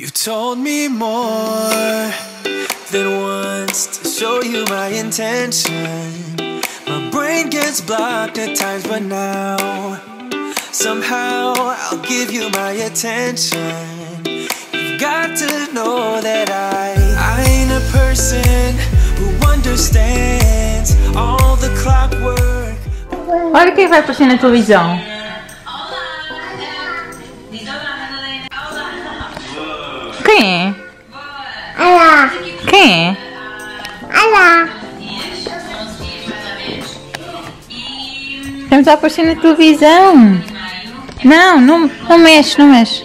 You've told me more than once to show you my intention. My brain gets blocked at times, but now somehow I'll give you my attention. You've got to know that I ain't a person who understands all the clockwork. Olha quem vai aparecer na televisão. Quem é? Olá. Quem é? Olá. Estamos a aparecer na televisão. Não, não mexe, não mexe.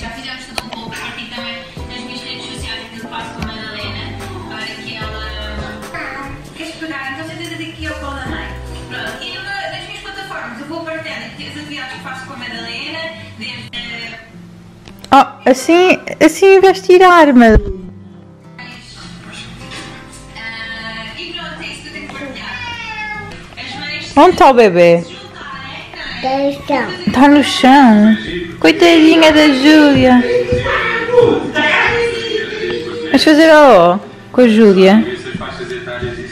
Já fizemos tudo um pouco aqui também nas minhas redes sociais que eu faço com a Madalena para que ela... Queres pegar? Então você tens aqui ao colo da mãe. Pronto. E nas minhas plataformas eu vou partilhando as atividades que faço com a Madalena desde... Oh, assim vais tirar, mas... E pronto, é isso que eu tenho que partilhar. Onde está o bebê? Está no chão. Coitadinha da Júlia. Vais fazer a O com a Júlia?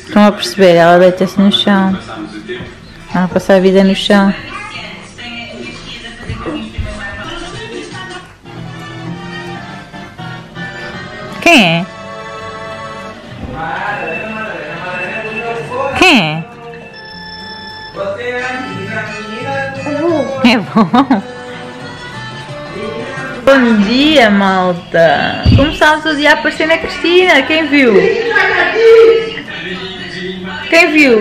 Estão a perceber, ela deita-se no chão. Ela passa a vida no chão. Quem é? Quem é? É bom? Bom dia, malta! Começámos o dia a aparecer na Cristina, quem viu? Quem viu?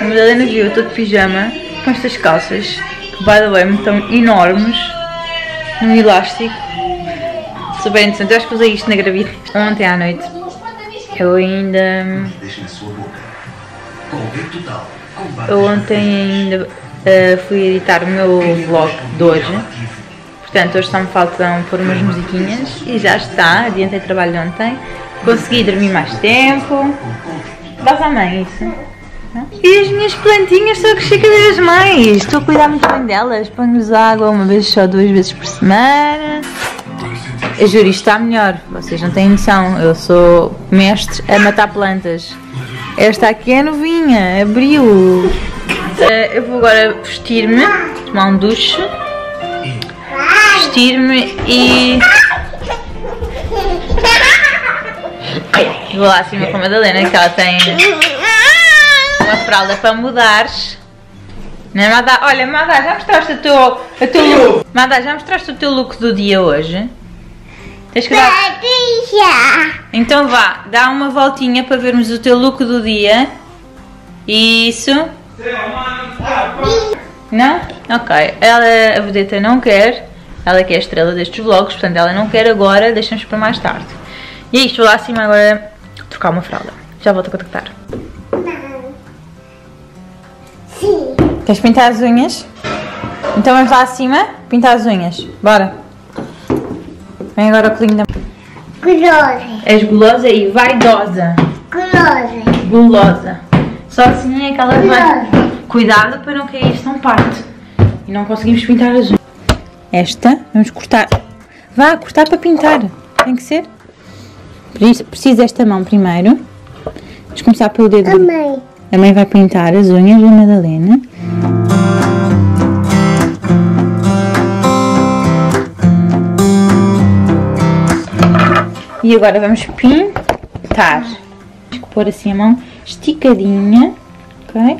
A Madalena viu, estou de pijama, com estas calças, que by the way, estão enormes, num elástico. Super interessante, eu acho que usei isto na gravidez. Ontem à noite eu ainda... fui editar o meu vlog de hoje. Portanto, hoje só me faltam pôr umas musiquinhas e já está, adiantei trabalho de ontem. Consegui dormir mais tempo. Dava à mãe isso. Não? E as minhas plantinhas estão a crescer cada vez mais. Estou a cuidar muito bem delas, ponho-lhes água uma vez só, 2 vezes por semana. Eu juro, isto está melhor, vocês não têm noção, eu sou mestre a matar plantas. Esta aqui é novinha, abriu. Eu vou agora vestir-me, tomar um duche, vestir-me e... Vou lá acima com a Madalena, que ela tem uma fralda para mudar. Não é, Madá? Olha, Madá, já mostraste o teu look do dia hoje? Tens que dar... Então vá, dá uma voltinha para vermos o teu look do dia. Isso. Não? Ok. Ela, a vedeta não quer. Ela quer a estrela destes vlogs, portanto ela não quer agora, deixamos para mais tarde. E é isto, vou lá acima agora trocar uma fralda. Já volto a contactar. Sim. Queres pintar as unhas? Então vamos lá acima pintar as unhas. Bora. Vem agora o colinho da... Gulosa. És gulosa e vaidosa. Gulosa. Gulosa. Só assim é que ela vai... Cuidado para não cair isto num parte. E não conseguimos pintar as unhas. Esta, vamos cortar. Vá, cortar para pintar. Tem que ser. Precisa desta mão primeiro. Vamos começar pelo dedo. A mãe. A mãe vai pintar as unhas da Madalena. E agora vamos pintar. Vamos pôr assim a mão esticadinha, ok?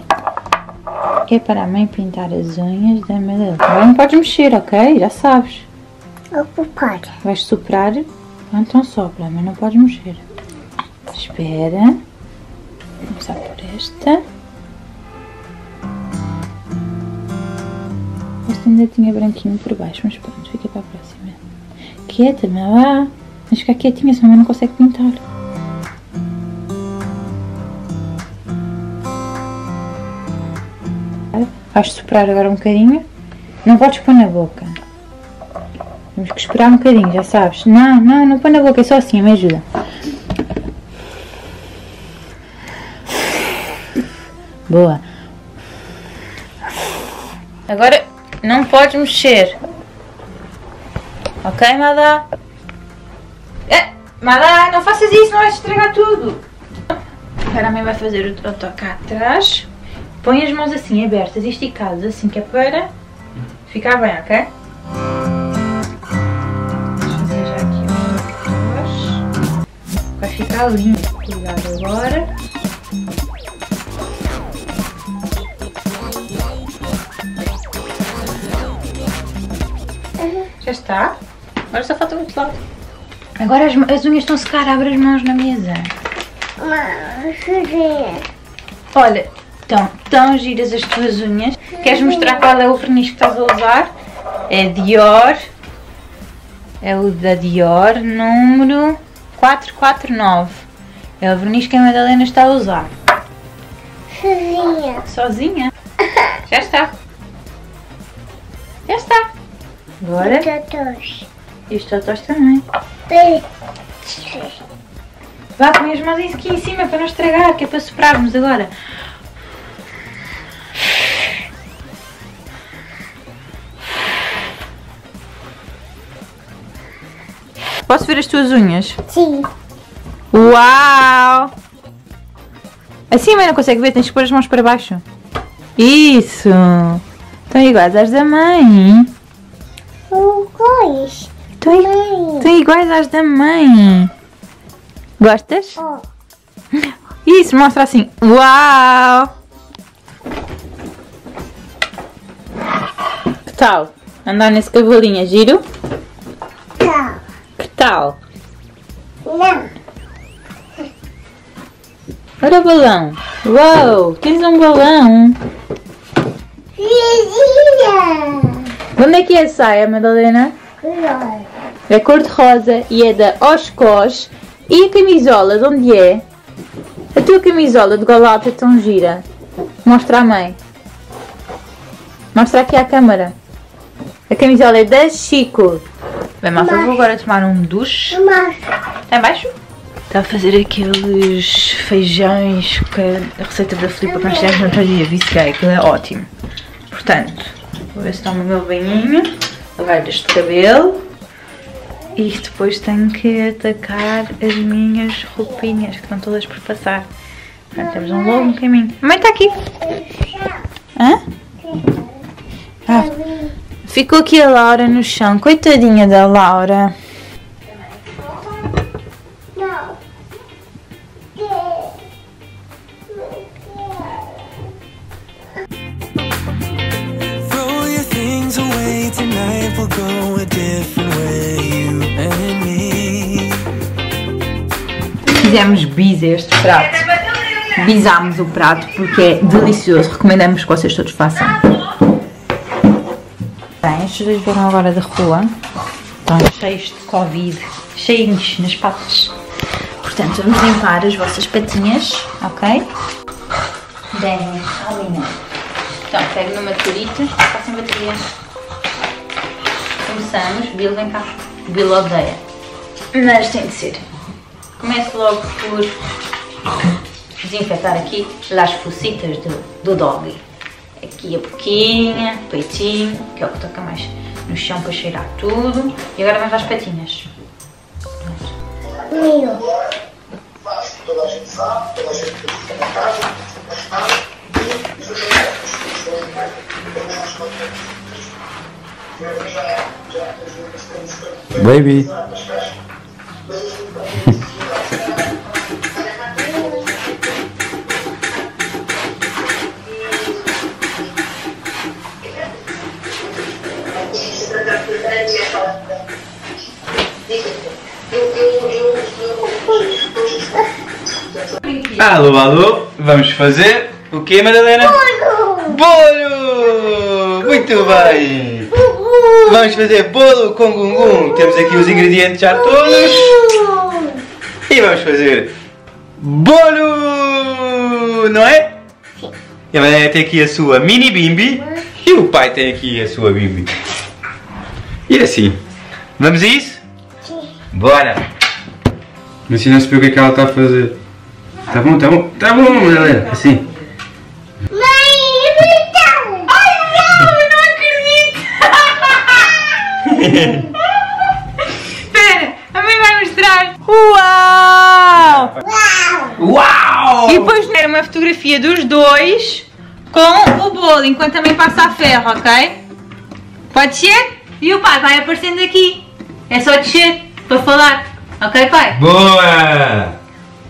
Que é para a mãe pintar as unhas da Madalena. Agora não podes mexer, ok? Já sabes. Vais soprar. Então sopra, mas não podes mexer. Espera. Vou começar por esta. Esta ainda tinha branquinho por baixo, mas pronto, fica para a próxima. Quieta, mas lá. Mas ficar quietinha, senão eu não consigo pintar. Vais soprar agora um bocadinho. Não podes pôr na boca. Temos que esperar um bocadinho, já sabes. Não, não, não põe na boca, é só assim, me ajuda. Boa. Agora não podes mexer. Ok, Madá? Madá, não faças isso, não vais estragar tudo. Agora a mãe vai fazer o toque atrás. Põe as mãos assim abertas e esticadas, assim que é para ficar bem, ok? Vai ficar lindo. Cuidado agora. Já está. Agora só falta o outro lado. Agora as unhas estão a secar. Abre as mãos na mesa. Olha, tão giras as tuas unhas. Queres mostrar qual é o verniz que estás a usar? É Dior. É o da Dior, número 449. É o verniz que a Madalena está a usar. Sozinha. Sozinha? Já está. Já está. Agora. E os totós também. Vá, põe as mãos aqui em cima para não estragar, que é para soprarmos agora. Posso ver as tuas unhas? Sim. Uau! Assim a mãe não consegue ver, tens que pôr as mãos para baixo. Isso! Estão iguais às da mãe. Iguais? Estão iguais às da mãe. Gostas? Oh. Isso, mostra assim. Uau! Que tal? Andar nesse cavalinho é giro? Não. Que tal? Não. Olha o balão. Uau! Tens um balão. Onde é que é a saia, Madalena? É cor-de-rosa e é da Oshkosh. E a camisola, de onde é? A tua camisola de gola alta tão gira. Mostra à mãe. Mostra aqui à câmara. A camisola é da Chico. Bem, Malta, vou agora tomar um duche. Está em baixo? Está a fazer aqueles feijões que a receita da Filipe para nós fizemos no outro dia. Vice que é ótimo. Portanto, vou ver se tomo o meu banhinho. Lavar este cabelo. E depois tenho que atacar as minhas roupinhas, que estão todas por passar. Portanto, temos um longo caminho. A mãe está aqui. Hã? Ah, ficou aqui a Laura no chão. Coitadinha da Laura. Fizemos biza este prato. Bizámos o prato porque é delicioso. Recomendamos que vocês todos façam. Bem, estes dois vieram agora da rua. Estão cheios de Covid. Cheios nas patas. Portanto, vamos limpar as vossas patinhas, ok? Deem alinhar. Então, pego numa turita. Façam baterias. Começamos. Bill, vem cá. Bill odeia. Mas tem de ser. Começo logo por desinfetar aqui as fusitas do doggy. Aqui a boquinha, o peitinho, que é o que toca mais no chão para cheirar tudo. E agora vamos às patinhas. Meu. Toda a gente sabe, toda a gente fica na casa, mas nada, e os outros Baby. Alô, alô, vamos fazer o que, Madalena? Bolo! Bolo! Muito bem! Vamos fazer bolo com gungum. Temos aqui os ingredientes já todos. E vamos fazer bolo! Não é? Sim. A Madalena tem aqui a sua mini Bimbi e o pai tem aqui a sua Bimbi. E assim, vamos a isso? Sim. Bora! Assim não se vê o que é que ela está a fazer. Tá bom, tá bom, tá bom, galera, assim. Mãe, então! Ai não, não acredito! Uau! Uau! E depois era uma fotografia dos dois com o bolo, enquanto também passa a ferro, ok? Pode ser? E o pai vai aparecendo aqui. É só descer para falar. Ok, pai? Boa!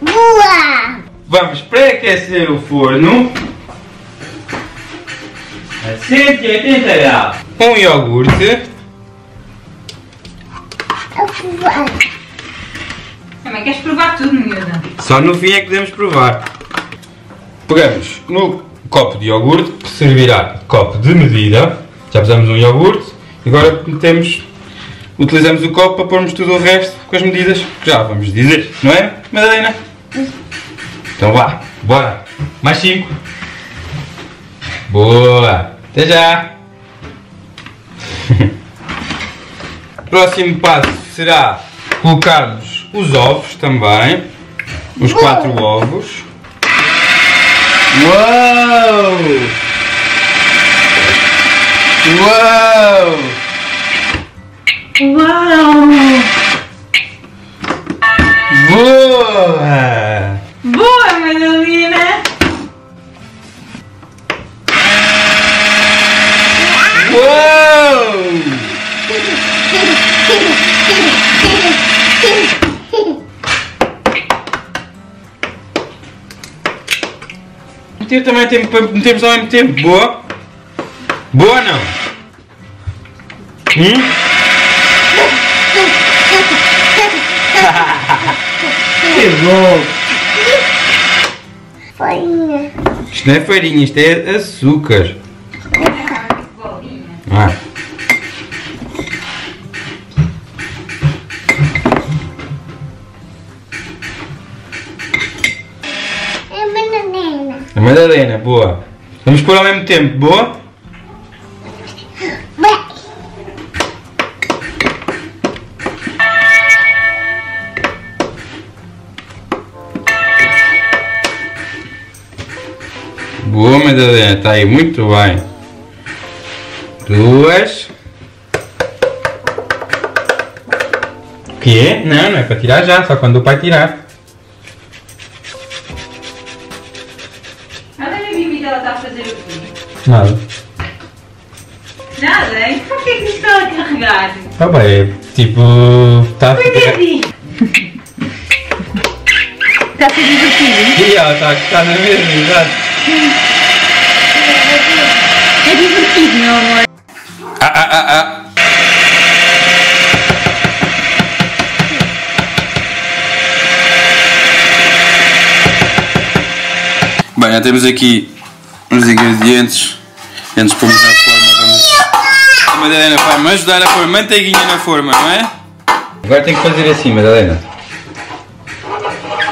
Boa! Vamos pré-aquecer o forno a 180 graus. Um iogurte. Também queres provar tudo, miúda? Só no fim é que podemos provar. Pegamos no copo de iogurte, que servirá de copo de medida. Já precisamos de um iogurte. Agora metemos... Utilizamos o copo para pormos tudo o resto com as medidas que já vamos dizer, não é, Madalena? Então vá, bora! Mais 5! Boa! Até já! Próximo passo será colocarmos os ovos também, os 4 ovos. Uau! Uau! Uau! Boa! Boa, Madalena! Uau! Meter também tempo para metermos ao mesmo tempo. Boa! Boa não! Que bom! Farinha. Isto não é farinha, isto é açúcar. Ah. É Madalena. É Madalena, boa. Vamos pôr ao mesmo tempo, boa? Boa, Madalena, está aí muito bem. 2. O quê? Não, não é para tirar já, só quando o pai tirar. Olha a Bimbi que ela está a fazer o quê? Nada. Nada, hein? Por que é que estão a carregar? Está bem, tipo... Está a fazer... Está a fazer divertido. E ela está na mesma, exato. É divertido, meu amor. Bem, já temos aqui os ingredientes. Antes de pôrmos na forma, vamos... A Madalena vai-me ajudar a pôr manteiguinha na forma, não é? Agora tem que fazer assim, Madalena.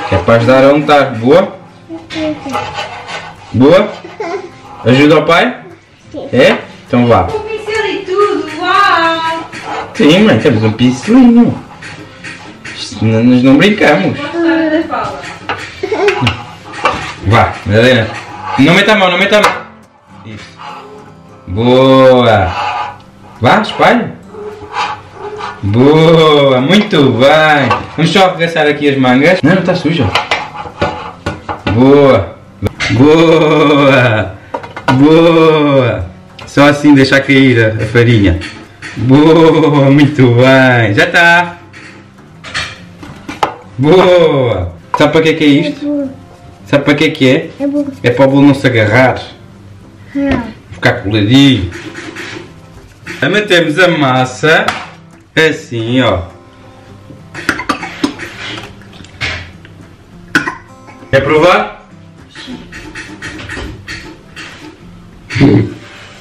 Que é para ajudar a untar, boa? Boa? Ajuda o pai? Sim. É? Então vá. Com pincel e tudo, uau! Sim, mãe, temos um pincelinho. Nós não brincamos. Vá, Madalena. Não meta a mão, não meta a mão. Isso. Boa! Vá, espalha. Boa, muito bem. Vamos só arregaçar aqui as mangas. Não, não está suja. Boa! Boa! Boa! Só assim deixar cair a farinha. Boa! Muito bem! Já está! Boa! Sabe para que é isto? Sabe para que é? É para o bolo não se agarrar. Ficar coladinho. Metemos a massa assim, ó. Quer provar?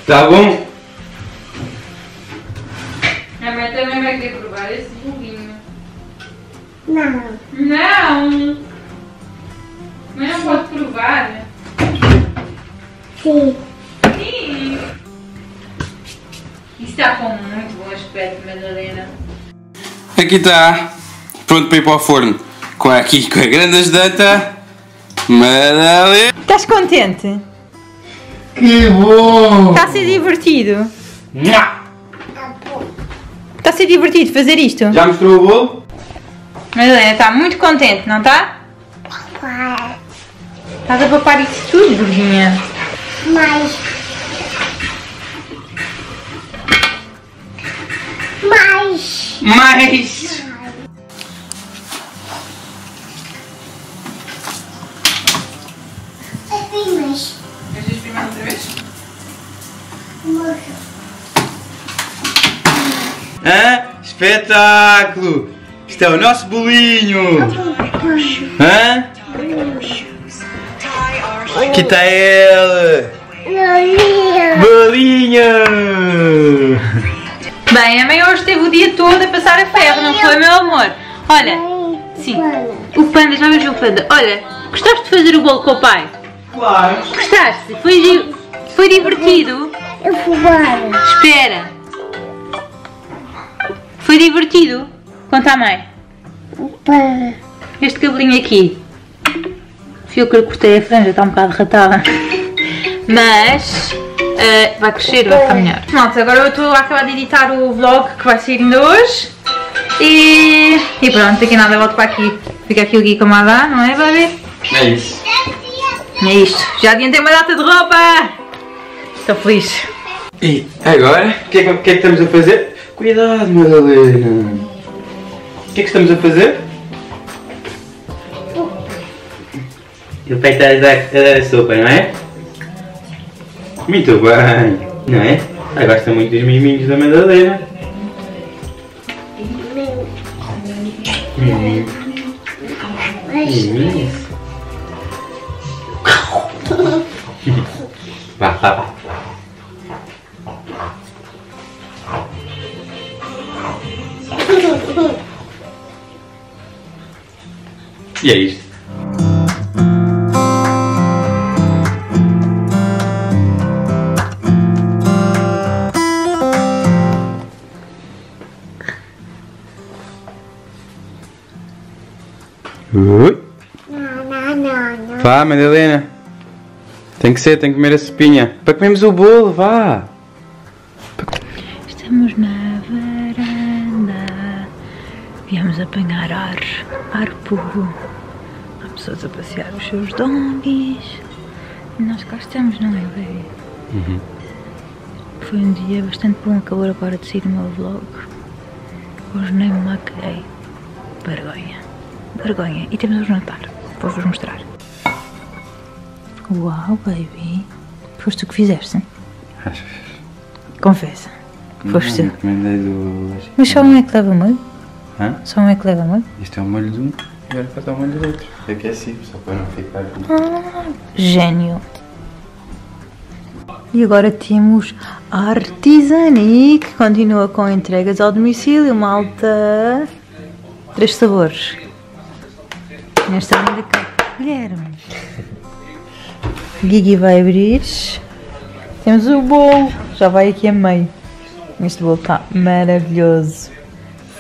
Tá bom? A mãe também vai querer provar esse bolinho. Não. Não! Mãe não pode provar. Sim. Sim! Isso está com muito bom aspecto, Madalena. Aqui está. Pronto para ir para o forno. Aqui com a grande ajudanta, Madalena. Estás contente? Que bom! Está a ser divertido? Está a ser divertido fazer isto? Já mostrou o bolo? Madalena está muito contente, não está? Papai. Estás a papar isso tudo, burrinha? Mais. Mas... Queres exprimir outra vez? Hã? Espetáculo! Isto é o nosso bolinho! Hã? Aqui está ele! Bolinho! Bem, a mãe hoje teve o dia todo a passar a ferro, não foi, meu amor? Olha, sim, o panda, já vejo o panda. Olha, gostaste de fazer o bolo com o pai? Claro! Gostaste? Foi divertido? Eu fui bem. Espera! Foi divertido? Conta à mãe. Opa. Este cabelinho aqui. Fio que eu cortei a franja, está um bocado ratada. Mas vai crescer, vai ficar melhor. Malta, agora eu estou a acabar de editar o vlog que vai sair ainda hoje. E pronto, daqui a nada eu volto para aqui. Fica aqui o Gui como a dar, não é, baby? É isso. É isto. Já adiantei uma data de roupa. Estou feliz. E agora, o que é que estamos a fazer? Cuidado, Madalena! O que é que estamos a fazer? O pai está a dar a sopa, não é? Muito bem! Não é? Ela gosta muito dos miminhos da Madalena. Miminhos. Vá. E é isto. Ui. Não. Vá, Madalena. Tem que ser, tem que comer a sopinha. Para comermos o bolo, vá. Estamos na varanda. Viemos apanhar ar puro. Pessoas a passear os seus donguis e nós cá estamos, não é, baby? Uhum. Foi um dia bastante bom, acabou agora de sair o meu vlog. Hoje nem me maquilhei. Vergonha. E temos hoje Natal, vou-vos mostrar. Uau, baby, foste tu que fizeste? Achas? Confessa, foste tu. Mas só um é que leva molho? Hã? Só um é que leva molho? Este é o molho de um. Agora falta um do outro. É que é assim, só para não ficar... Gênio! E agora temos a Artesani, que continua com entregas ao domicílio, malta... 3 sabores. Nesta linda cá. Guilherme. Gigi vai abrir. Temos o bolo. Já vai aqui a meio. Este bolo está maravilhoso.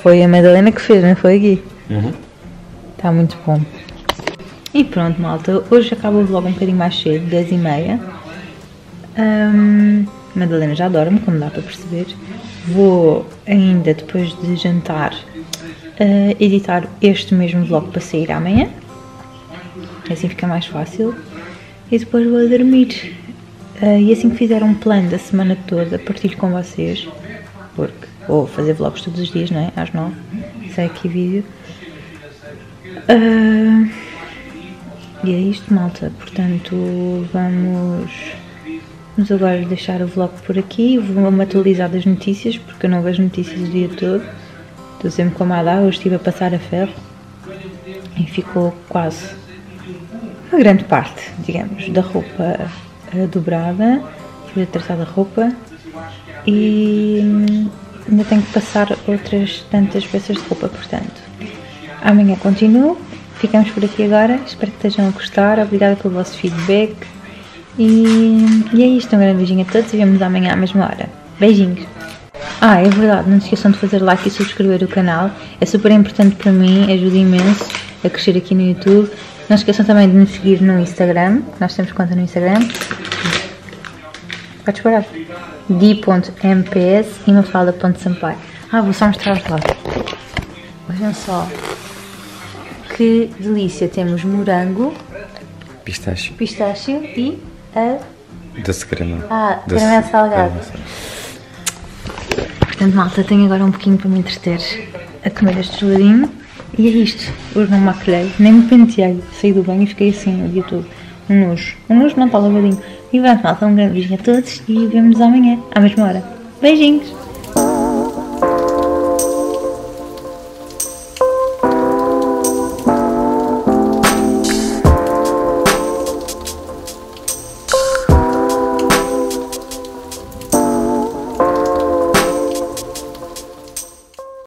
Foi a Madalena que fez, não foi, Gui? Uhum. Está muito bom. E pronto, malta, hoje acaba o vlog um bocadinho mais cedo, 10h30. Madalena já dorme, como dá para perceber. Vou ainda, depois de jantar, editar este mesmo vlog para sair amanhã. Assim fica mais fácil. E depois vou dormir. E assim que fizer um plano da semana toda, partilho com vocês. Porque vou fazer vlogs todos os dias, não é? Às 9h, sai aqui vídeo. E é isto, malta, portanto vamos agora deixar o vlog por aqui. Vou-me atualizar das notícias, porque eu não vejo notícias o dia todo. Estou sempre com a Madá, hoje estive a passar a ferro e ficou quase a grande parte, digamos, da roupa dobrada. Fui a traçar da roupa e ainda tenho que passar outras tantas peças de roupa, portanto amanhã continuo. Ficamos por aqui agora. Espero que estejam a gostar. Obrigada pelo vosso feedback. E é isto. Um grande beijinho a todos e vemos amanhã à mesma hora. Beijinhos. É verdade. Não se esqueçam de fazer like e subscrever o canal. É super importante para mim. Ajuda imenso a crescer aqui no YouTube. Não se esqueçam também de me seguir no Instagram. Nós temos conta no Instagram. Podes parar. Di.mps e mafalda.sampaio. Vou só mostrar-vos lá. Vejam só. Que delícia! Temos morango, pistácio e a doce caramelo. Ah, caramelo salgado. Portanto, malta, tenho agora um pouquinho para me entreter a comer este geladinho. E é isto. Hoje não me maquilhei, nem me penteei. Saí do banho e fiquei assim o dia todo. Um nojo. Um nojo não, está lavadinho. E pronto, malta, um grande beijinho a todos e vemos-nos amanhã, à mesma hora. Beijinhos!